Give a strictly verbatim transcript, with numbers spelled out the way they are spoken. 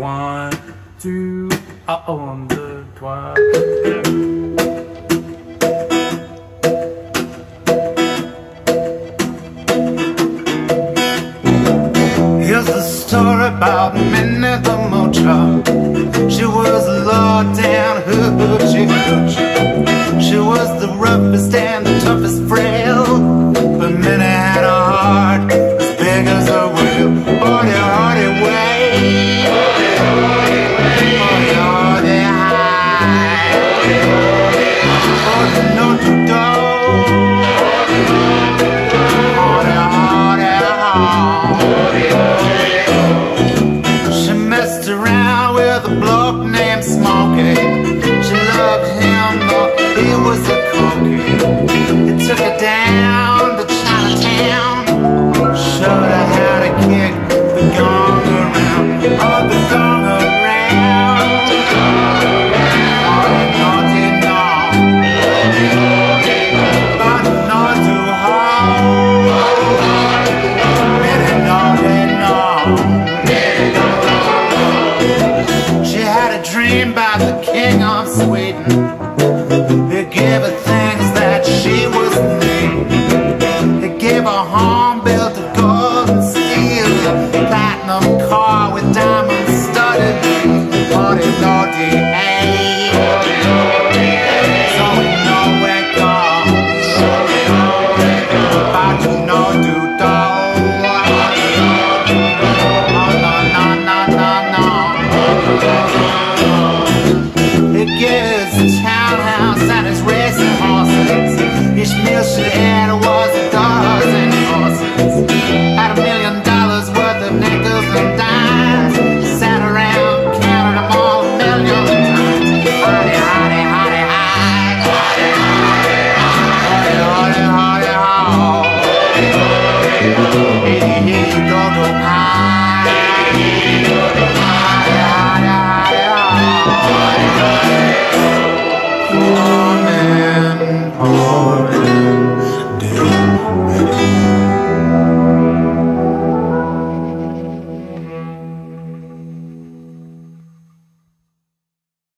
One, two, un, deux, trois. Here's the story about Minnie the Mocha. She was a lot and hoochie coochie. She was the roughest and the toughest friend.